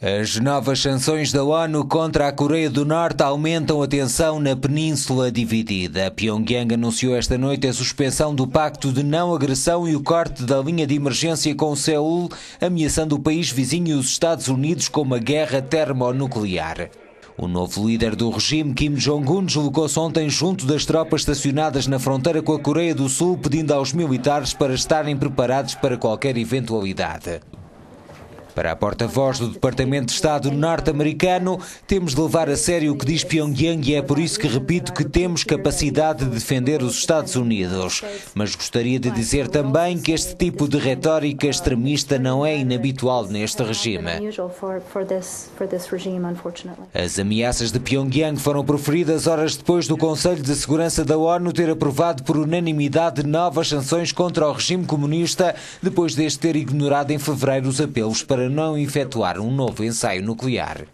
As novas sanções da ONU contra a Coreia do Norte aumentam a tensão na península dividida. Pyongyang anunciou esta noite a suspensão do Pacto de Não-Agressão e o corte da linha de emergência com Seul, ameaçando o país vizinho e os Estados Unidos com uma guerra termonuclear. O novo líder do regime, Kim Jong-un, deslocou-se ontem junto das tropas estacionadas na fronteira com a Coreia do Sul, pedindo aos militares para estarem preparados para qualquer eventualidade. Para a porta-voz do Departamento de Estado norte-americano, temos de levar a sério o que diz Pyongyang e é por isso que repito que temos capacidade de defender os Estados Unidos. Mas gostaria de dizer também que este tipo de retórica extremista não é inabitual neste regime. As ameaças de Pyongyang foram proferidas horas depois do Conselho de Segurança da ONU ter aprovado por unanimidade novas sanções contra o regime comunista, depois deste ter ignorado em fevereiro os apelos para não efetuar um novo ensaio nuclear.